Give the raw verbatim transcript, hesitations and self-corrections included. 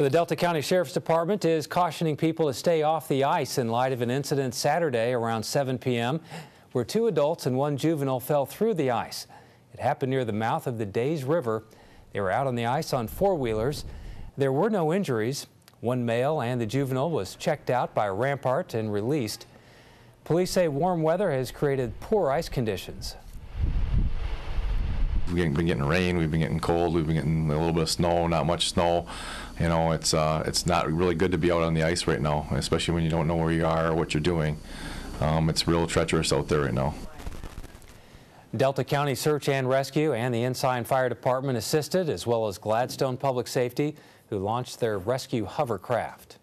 The Delta County Sheriff's Department is cautioning people to stay off the ice in light of an incident Saturday around seven p m where two adults and one juvenile fell through the ice. It happened near the mouth of the Days River. They were out on the ice on four-wheelers. There were no injuries. One male and the juvenile was checked out by Rampart and released. Police say warm weather has created poor ice conditions. We've been getting rain, we've been getting cold, we've been getting a little bit of snow, not much snow. You know, it's uh, it's not really good to be out on the ice right now, especially when you don't know where you are or what you're doing. Um, it's real treacherous out there right now. Delta County Search and Rescue and the Ensign Fire Department assisted, as well as Gladstone Public Safety, who launched their rescue hovercraft.